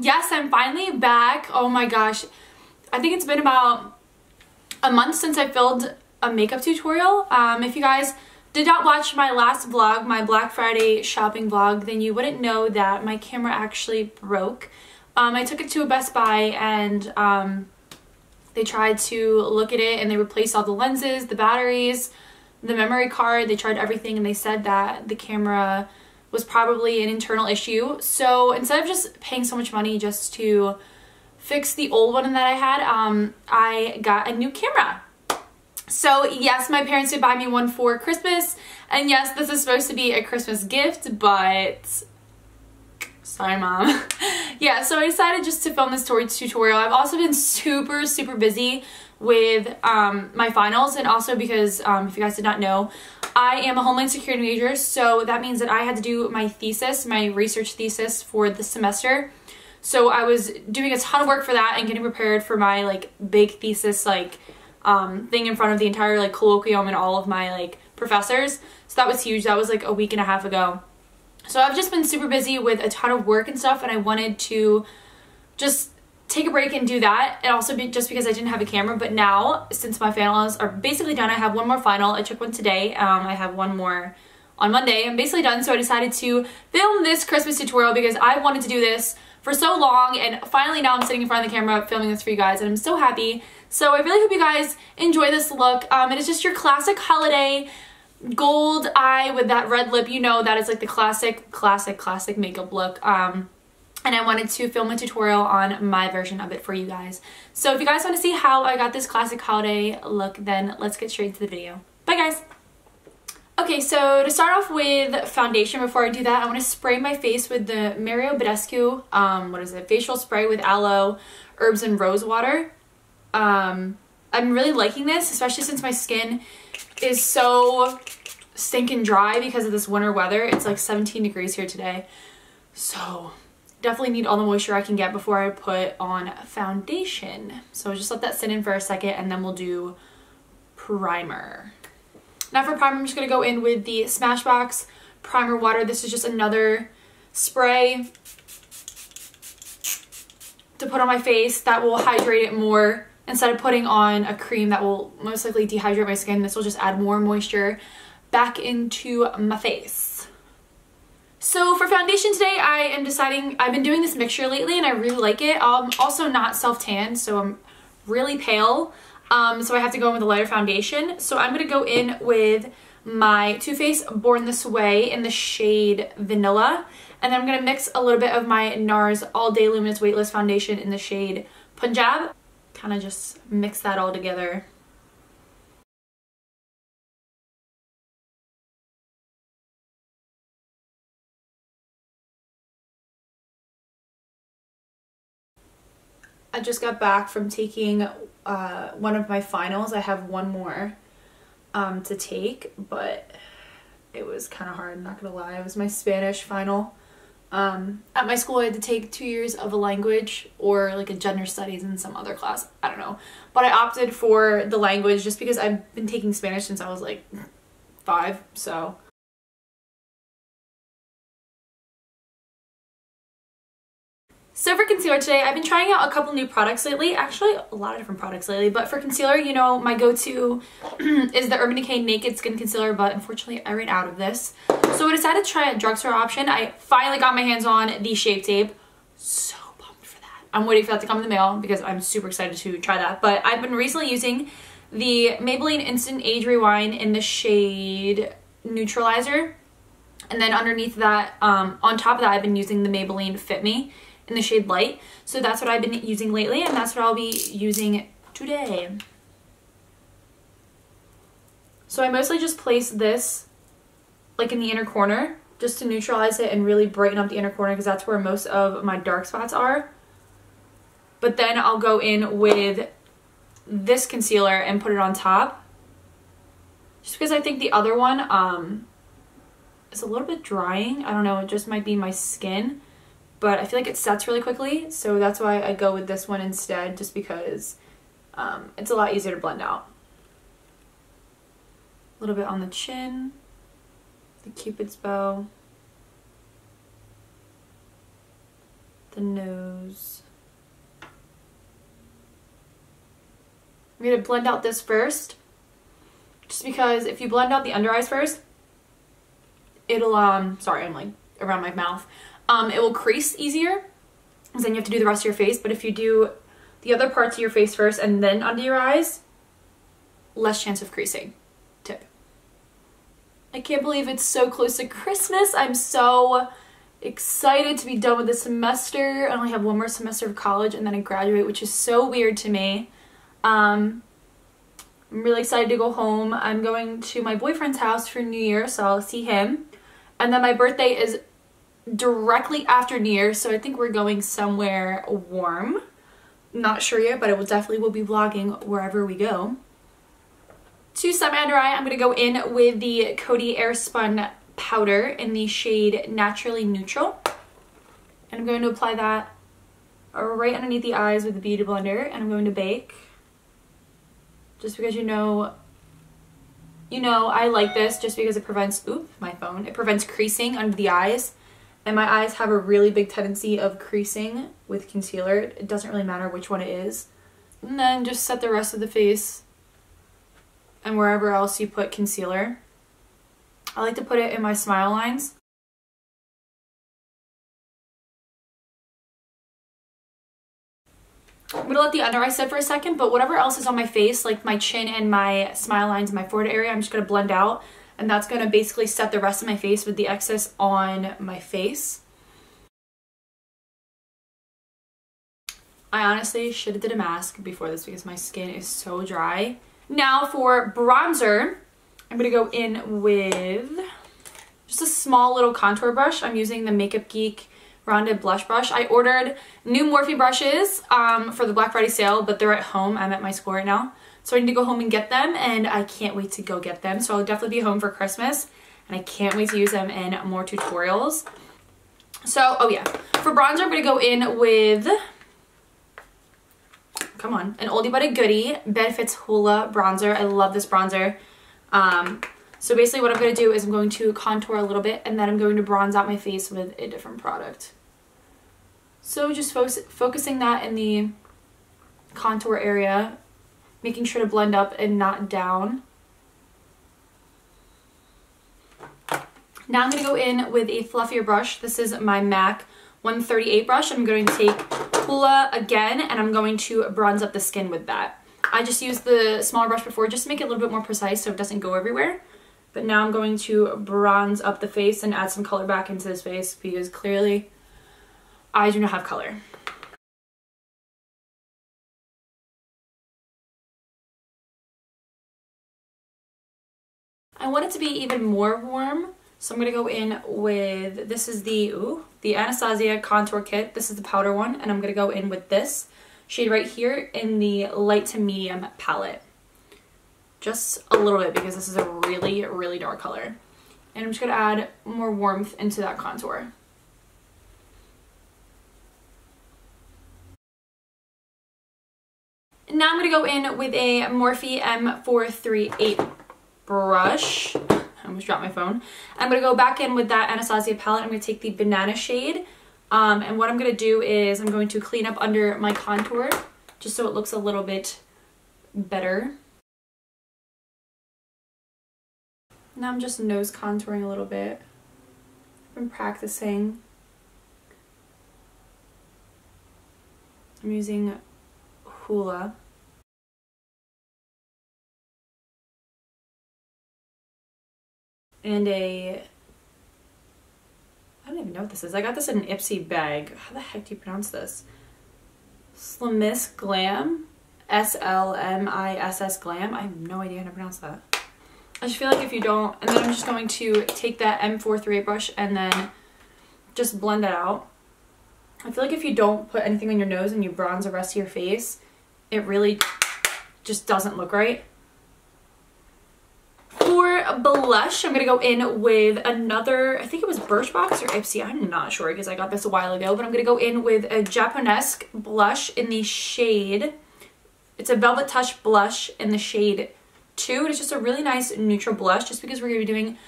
yes, I'm finally back. Oh my gosh. I think it's been about a month since I filmed a makeup tutorial. If you guys did not watch my last vlog, my Black Friday shopping vlog, then you wouldn't know that my camera actually broke. I took it to a Best Buy and they tried to look at it and they replaced all the lenses, the batteries, the memory card. They tried everything and they said that the camera was probably an internal issue. So instead of just paying so much money just to fix the old one that I had, I got a new camera. So yes, my parents did buy me one for Christmas, and yes, this is supposed to be a Christmas gift, but sorry, Mom. Yeah, so I decided just to film this tutorial. I've also been super busy with my finals, and also because if you guys did not know, I am a Homeland Security major, so that means that I had to do my thesis, my research thesis for the semester. So I was doing a ton of work for that and getting prepared for my like big thesis like thing in front of the entire like colloquium and all of my like professors. So that was huge. That was like a week and a half ago. So I've just been super busy with a ton of work and stuff, and I wanted to just take a break and do that, and also just because I didn't have a camera. But now, since my finals are basically done, I have one more final. I took one today. I have one more on Monday. I'm basically done, so I decided to film this Christmas tutorial because I wanted to do this for so long, and finally now I'm sitting in front of the camera filming this for you guys, and I'm so happy. So I really hope you guys enjoy this look. And it's just your classic holiday gold eye with that red lip. You know, that is like the classic makeup look. And I wanted to film a tutorial on my version of it for you guys. So if you guys want to see how I got this classic holiday look, then let's get straight into the video. Bye guys! Okay, so to start off with foundation, before I do that, I want to spray my face with the Mario Badescu, facial spray with aloe, herbs, and rose water. I'm really liking this, especially since my skin is so stinking dry because of this winter weather. It's like 17 degrees here today, so definitely need all the moisture I can get before I put on foundation. So just let that sit in for a second, and then we'll do primer. Now for primer, I'm just going to go in with the Smashbox Primer Water. This is just another spray to put on my face that will hydrate it more. Instead of putting on a cream that will most likely dehydrate my skin, this will just add more moisture back into my face. So for foundation today, I am deciding, I've been doing this mixture lately and I really like it. I'm also not self-tanned, so I'm really pale. So I have to go in with a lighter foundation. So I'm going to go in with my Too Faced Born This Way in the shade Vanilla. And then I'm going to mix a little bit of my NARS All Day Luminous Weightless Foundation in the shade Punjab. Kind of just mix that all together. I just got back from taking one of my finals. I have one more to take, but it was kind of hard, I'm not gonna lie. It was my Spanish final. At my school I had to take 2 years of a language or like a gender studies in some other class, I don't know, but I opted for the language just because I've been taking Spanish since I was like 5, so. So for concealer today, I've been trying out a couple new products lately, actually a lot of different products lately, but for concealer, you know, my go-to is the Urban Decay Naked Skin Concealer, but unfortunately I ran out of this. So I decided to try a drugstore option. I finally got my hands on the Shape Tape. So pumped for that. I'm waiting for that to come in the mail because I'm super excited to try that. But I've been recently using the Maybelline Instant Age Rewind in the shade Neutralizer. And then underneath that, on top of that, I've been using the Maybelline Fit Me in the shade Light. So that's what I've been using lately, and that's what I'll be using today. So I mostly just place this like in the inner corner just to neutralize it and really brighten up the inner corner because that's where most of my dark spots are. But then I'll go in with this concealer and put it on top just because I think the other one is a little bit drying. I don't know, it just might be my skin. But I feel like it sets really quickly, so that's why I go with this one instead, just because it's a lot easier to blend out. A little bit on the chin, the Cupid's bow. the nose. I'm going to blend out this first, just because if you blend out the under eyes first, it'll, sorry, I'm like around my mouth, it will crease easier, because then you have to do the rest of your face. But if you do the other parts of your face first and then under your eyes, less chance of creasing. Tip. I can't believe it's so close to Christmas. I'm so excited to be done with this semester. I only have one more semester of college and then I graduate, which is so weird to me. I'm really excited to go home. I'm going to my boyfriend's house for New Year, so I'll see him. And then my birthday is directly after New Year, so I think we're going somewhere warm. Not sure yet, but I will definitely will be vlogging wherever we go. To set my under eye, I'm going to go in with the Coty Airspun powder in the shade Naturally Neutral. And I'm going to apply that right underneath the eyes with the Beauty Blender, and I'm going to bake. Just because you know I like this just because it prevents, oops, my phone. It prevents creasing under the eyes. And my eyes have a really big tendency of creasing with concealer. It doesn't really matter which one it is. And then just set the rest of the face and wherever else you put concealer. I like to put it in my smile lines. I'm going to let the under eye sit for a second, but whatever else is on my face, like my chin and my smile lines and my forehead area, I'm just going to blend out. And that's going to basically set the rest of my face with the excess on my face. I honestly should have did a mask before this because my skin is so dry. Now for bronzer, I'm going to go in with just a small little contour brush. I'm using the Makeup Geek Rounded Blush Brush. I ordered new Morphe brushes for the Black Friday sale, but they're at home. I'm at my school right now. So I need to go home and get them, and I can't wait to go get them. So I'll definitely be home for Christmas, and I can't wait to use them in more tutorials. So, oh yeah. For bronzer, I'm going to go in with, come on, an oldie but a goodie, Benefit's Hoola bronzer. I love this bronzer. So basically what I'm going to do is I'm going to contour a little bit, and then I'm going to bronze out my face with a different product. So just focusing that in the contour area, making sure to blend up and not down. Now I'm going to go in with a fluffier brush. This is my MAC 138 brush. I'm going to take Hoola again, and I'm going to bronze up the skin with that. I just used the smaller brush before just to make it a little bit more precise so it doesn't go everywhere. But now I'm going to bronze up the face and add some color back into this face because clearly I do not have color. I want it to be even more warm, so I'm going to go in with, this is the Anastasia Contour Kit. This is the powder one, and I'm going to go in with this shade right here in the light to medium palette. Just a little bit because this is a really, really dark color. And I'm just going to add more warmth into that contour. Now I'm going to go in with a Morphe M438 brush. I almost dropped my phone. I'm going to go back in with that Anastasia palette. I'm going to take the Banana shade. And what I'm going to do is I'm going to clean up under my contour just so it looks a little bit better. Now I'm just nose contouring a little bit. I've been practicing. I'm using Hoola. And a, I don't even know what this is. I got this in an Ipsy bag. How the heck do you pronounce this? Slimiss Glam. S-L-M-I-S-S Glam. I have no idea how to pronounce that. I just feel like if you don't, and then I'm just going to take that M438 brush and then just blend that out. I feel like if you don't put anything on your nose and you bronze the rest of your face, it really just doesn't look right. For blush, I'm going to go in with another, I think it was Birchbox or Ipsy, I'm not sure because I got this a while ago, but I'm going to go in with a Japonesque blush in the shade, it's a Velvet Touch blush in the shade 2, and it's just a really nice neutral blush just because we're going to be doing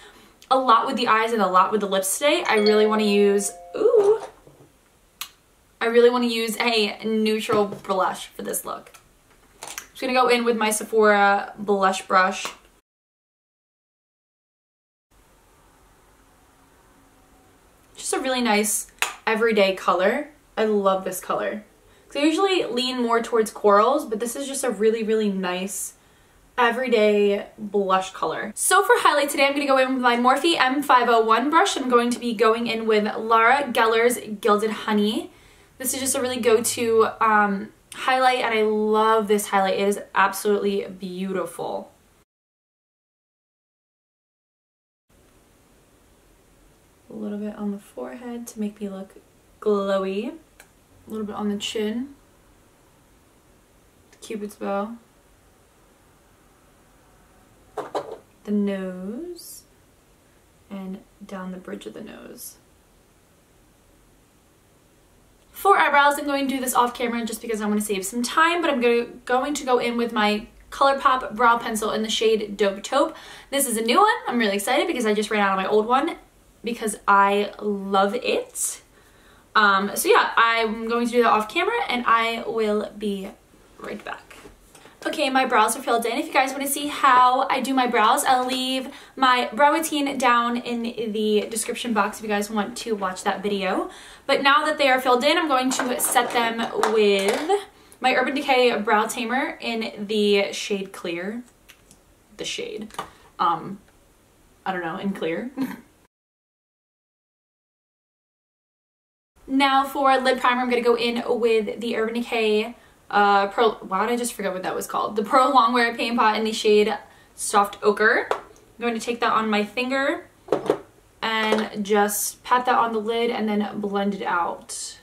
a lot with the eyes and a lot with the lips today. I really want to use, ooh, I really want to use a neutral blush for this look. I'm just going to go in with my Sephora blush brush. Just a really nice everyday color. I love this color. So I usually lean more towards corals, but this is just a really, really nice everyday blush color. So for highlight today, I'm going to go in with my Morphe M501 brush. I'm going to be going in with Laura Geller's Gilded Honey. This is just a really go-to highlight, and I love this highlight. It is absolutely beautiful. A little bit on the forehead to make me look glowy. A little bit on the chin. The Cupid's bow. The nose and down the bridge of the nose. For eyebrows, I'm going to do this off camera just because I want to save some time, but I'm going to go in with my ColourPop brow pencil in the shade Dope Taupe. This is a new one. I'm really excited because I just ran out of my old one because I love it. So yeah, I'm going to do that off camera and I will be right back. Okay, my brows are filled in. If you guys want to see how I do my brows, I'll leave my brow routine down in the description box if you guys want to watch that video. But now that they are filled in, I'm going to set them with my Urban Decay Brow Tamer in the shade Clear. The shade. I don't know, in Clear. Now for lid primer, I'm going to go in with the Urban Decay why did I just forget what that was called? The Pro Longwear Paint Pot in the shade Soft Ochre. I'm going to take that on my finger and just pat that on the lid and then blend it out.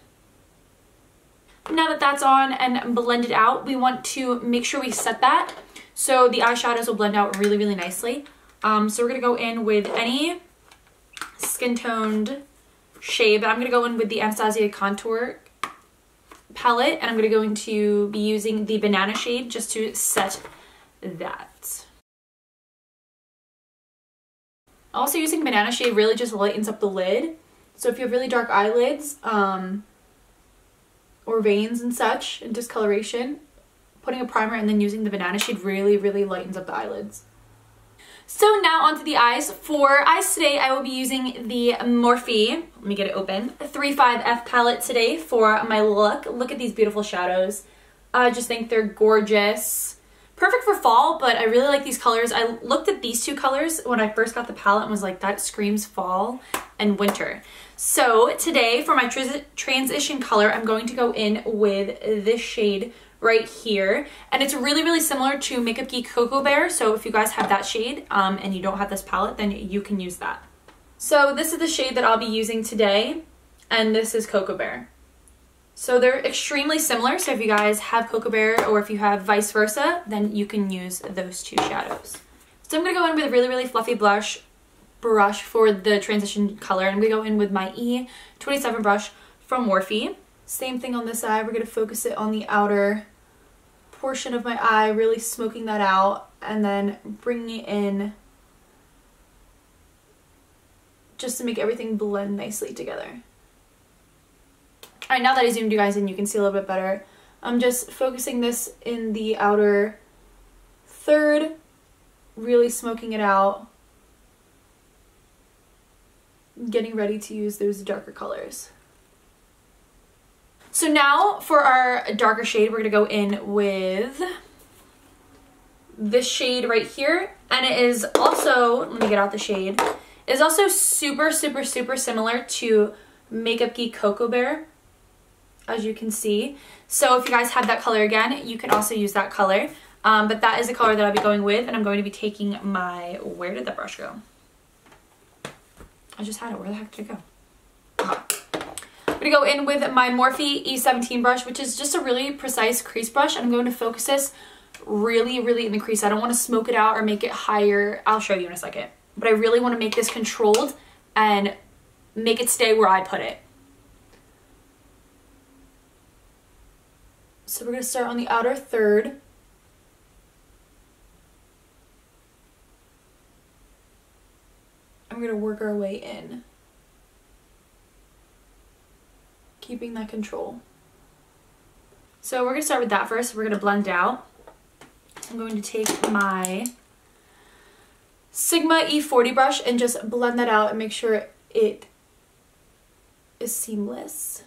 Now that that's on and blended out, we want to make sure we set that so the eyeshadows will blend out really, really nicely. So we're going to go in with any skin-toned shade, but I'm going to go in with the Anastasia Contour palette, and I'm going to be using the Banana shade just to set that. Also, using Banana shade really just lightens up the lid. So if you have really dark eyelids or veins and such and discoloration, putting a primer and then using the Banana shade really, really lightens up the eyelids. So now onto the eyes. For eyes today, I will be using the Morphe, let me get it open, 35F palette today for my look. Look at these beautiful shadows. I just think they're gorgeous. Perfect for fall, but I really like these colors. I looked at these two colors when I first got the palette and was like, that screams fall and winter. So today, for my transition color, I'm going to go in with this shade right here, and it's really, really similar to Makeup Geek Cocoa Bear, so if you guys have that shade and you don't have this palette, then you can use that. So this is the shade that I'll be using today, and this is Cocoa Bear. So they're extremely similar, so if you guys have Cocoa Bear or if you have vice versa, then you can use those two shadows. So I'm going to go in with a really, really fluffy brush for the transition color, and I'm going to go in with my E27 brush from Morphe. Same thing on this eye. We're going to focus it on the outer portion of my eye, really smoking that out, and then bringing it in just to make everything blend nicely together. Alright, now that I zoomed you guys in, you can see a little bit better. I'm just focusing this in the outer third, really smoking it out, getting ready to use those darker colors. So now for our darker shade, we're going to go in with this shade right here. And it is also, let me get out the shade, it is also super, super, super similar to Makeup Geek Cocoa Bear, as you can see. So if you guys have that color again, you can also use that color. But that is the color that I'll be going with, and I'm going to be taking my, where did that brush go? I just had it, where the heck did it go? I'm going to go in with my Morphe E17 brush, which is just a really precise crease brush, and I'm going to focus this really, really in the crease. I don't want to smoke it out or make it higher. I'll show you in a second. But I really want to make this controlled and make it stay where I put it. So we're going to start on the outer third. I'm going to work our way in, keeping that control. So we're going to start with that first. We're going to blend out. I'm going to take my Sigma E40 brush and just blend that out and make sure it is seamless.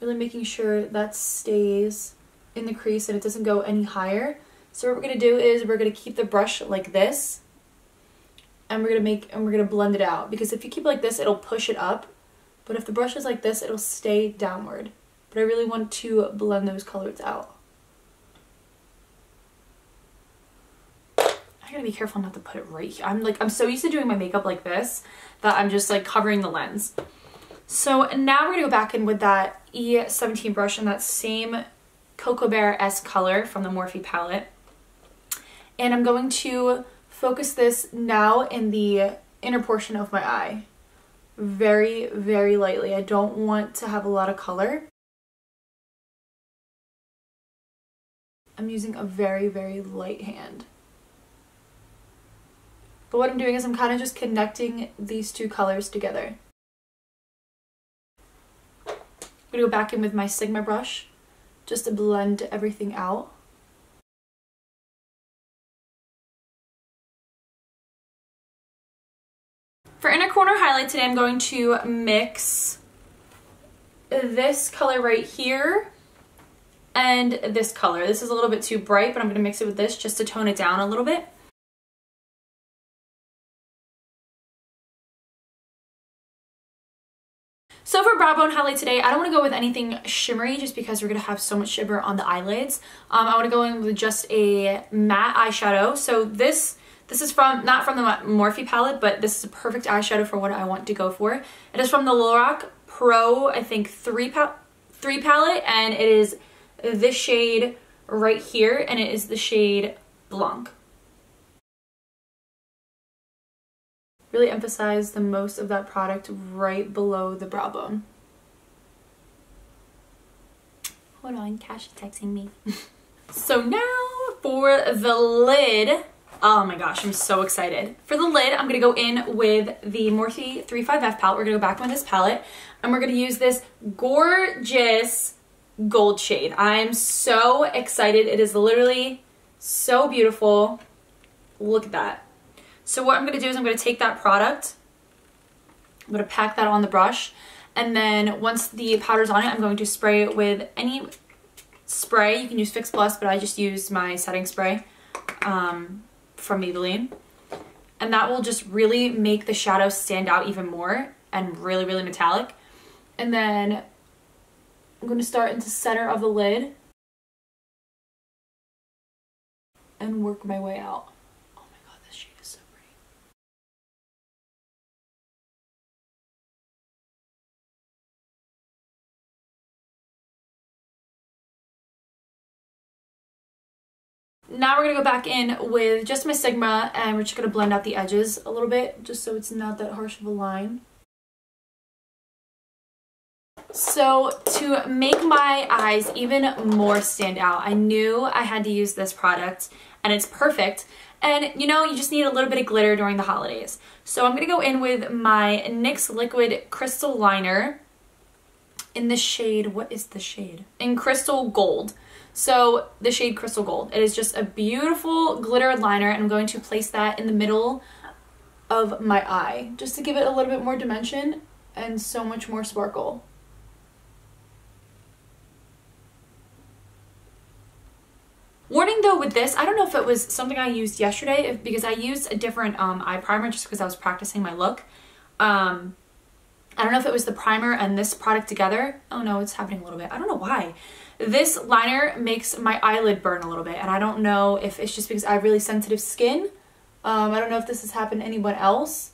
Really making sure that stays in the crease and it doesn't go any higher. So what we're going to do is we're going to keep the brush like this, and we're going to blend it out, because if you keep it like this, it'll push it up, but if the brush is like this, it'll stay downward. But I really want to blend those colors out. I gotta be careful not to put it right here. I'm so used to doing my makeup like this that I'm just like covering the lens. So now we're gonna go back in with that E17 brush and that same Cocoa Bear-esque color from the Morphe palette. And I'm going to focus this now in the inner portion of my eye. Very, very lightly. I don't want to have a lot of color. I'm using a very, very light hand. But what I'm doing is I'm kind of just connecting these two colors together. I'm going to go back in with my Sigma brush just to blend everything out. For inner corner highlight today, I'm going to mix this color right here and this color. This is a little bit too bright, but I'm going to mix it with this just to tone it down a little bit. So for brow bone highlight today, I don't want to go with anything shimmery just because we're going to have so much shimmer on the eyelids. I want to go in with just a matte eyeshadow. So this is not from the Morphe palette, but this is a perfect eyeshadow for what I want to go for. It is from the Lorac Pro, I think, 3 palette, and it is this shade right here, and it is the shade Blanc. Really emphasize the most of that product right below the brow bone. Hold on, Cash is texting me. So now for the lid. Oh my gosh, I'm so excited. For the lid, I'm going to go in with the Morphe 35F palette. We're going to go back with this palette, and we're going to use this gorgeous gold shade. I'm so excited. It is literally so beautiful. Look at that. So what I'm going to do is I'm going to take that product, I'm going to pack that on the brush, and then once the powder's on it, I'm going to spray it with any spray. You can use Fix Plus, but I just used my setting spray from Maybelline. And that will just really make the shadow stand out even more and really, really metallic. And then I'm going to start into the center of the lid and work my way out. Now we're going to go back in with just my Sigma, and we're just going to blend out the edges a little bit just so it's not that harsh of a line. So to make my eyes even more stand out, I knew I had to use this product, and it's perfect. And you know, you just need a little bit of glitter during the holidays. So I'm going to go in with my NYX Liquid Crystal Liner in the shade, what is the shade? In Crystal Gold. So the shade Crystal Gold. It is just a beautiful glitter liner, and I'm going to place that in the middle of my eye just to give it a little bit more dimension and so much more sparkle. Warning though with this, I don't know if it was something I used yesterday because I used a different eye primer just because I was practicing my look. I don't know if it was the primer and this product together. Oh no, it's happening a little bit. I don't know why. This liner makes my eyelid burn a little bit, and I don't know if it's just because I have really sensitive skin. I don't know if this has happened to anyone else,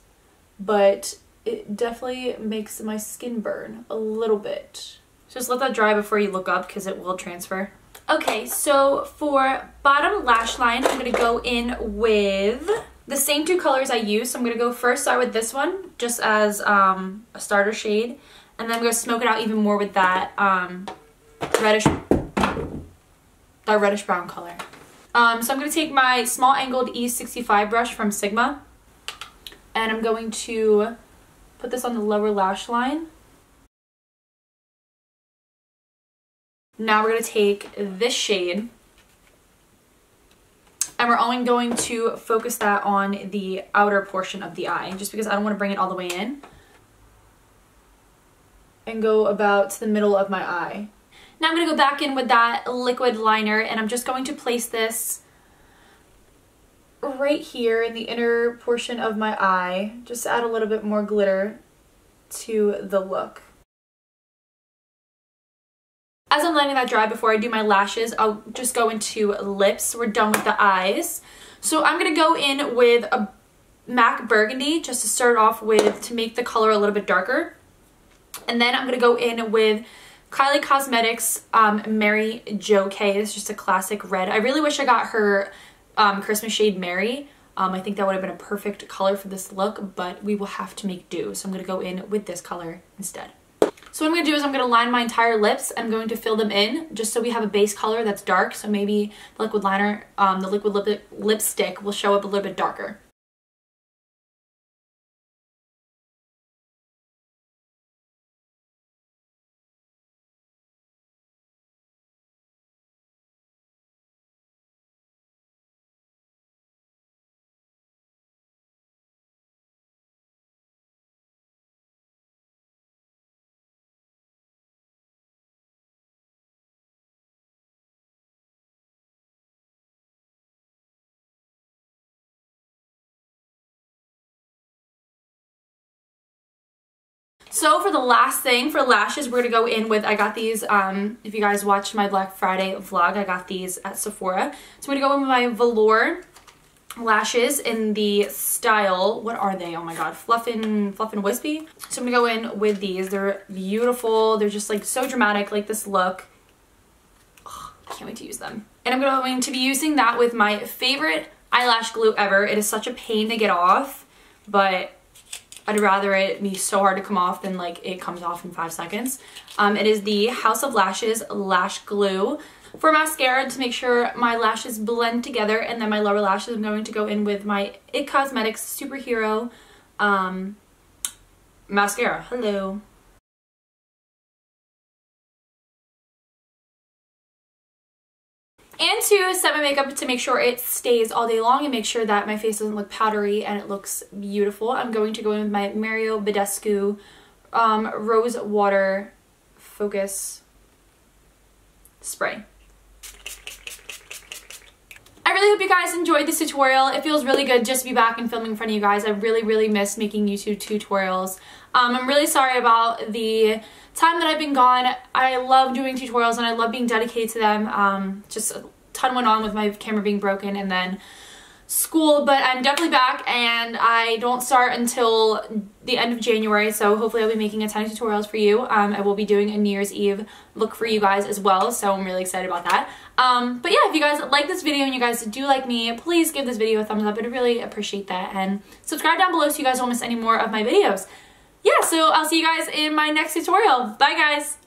but it definitely makes my skin burn a little bit. Just let that dry before you look up because it will transfer. Okay, so for bottom lash line, I'm going to go in with the same two colors I used. So I'm going to go start with this one just as a starter shade, and then I'm going to smoke it out even more with that reddish brown color. So I'm going to take my small angled E65 brush from Sigma, and I'm going to put this on the lower lash line. Now we're going to take this shade and we're only going to focus that on the outer portion of the eye, just because I don't want to bring it all the way in, and go about to the middle of my eye. Now I'm going to go back in with that liquid liner, and I'm just going to place this right here in the inner portion of my eye, just to add a little bit more glitter to the look. As I'm letting that dry before I do my lashes, I'll just go into lips. We're done with the eyes. So I'm going to go in with a MAC Burgundy just to start off with, to make the color a little bit darker. And then I'm going to go in with Kylie Cosmetics Mary Jo K. It's just a classic red. I really wish I got her Christmas shade Mary. I think that would have been a perfect color for this look, but we will have to make do. So I'm going to go in with this color instead. So what I'm going to do is I'm going to line my entire lips. I'm going to fill them in just so we have a base color that's dark. So maybe the liquid liner, the liquid lipstick will show up a little bit darker. So for the last thing, for lashes, we're going to go in with, I got these, if you guys watched my Black Friday vlog, I got these at Sephora. So I'm going to go in with my velour lashes in the style, what are they? Oh my god, Fluff and Wispy. So I'm going to go in with these. They're beautiful. They're just like so dramatic, like this look. Oh, can't wait to use them. And I'm going to be using that with my favorite eyelash glue ever. It is such a pain to get off, but I'd rather it be so hard to come off than like it comes off in 5 seconds. It is the House of Lashes Lash Glue. For mascara, to make sure my lashes blend together, and then my lower lashes, I'm going to go in with my IT Cosmetics Superhero mascara. Hello. And to set my makeup to make sure it stays all day long and make sure that my face doesn't look powdery and it looks beautiful, I'm going to go in with my Mario Badescu Rose Water Focus Spray. I really hope you guys enjoyed this tutorial. It feels really good just to be back and filming in front of you guys. I really, really miss making YouTube tutorials. I'm really sorry about the time that I've been gone. I love doing tutorials and I love being dedicated to them. Just a ton went on with my camera being broken and then school, but I'm definitely back and I don't start until the end of January, so hopefully I'll be making a ton of tutorials for you. I will be doing a New Year's Eve look for you guys as well, so I'm really excited about that. But yeah, if you guys like this video and you guys do like me, please give this video a thumbs up. I'd really appreciate that, and subscribe down below so you guys don't miss any more of my videos. Yeah, so I'll see you guys in my next tutorial. Bye, guys!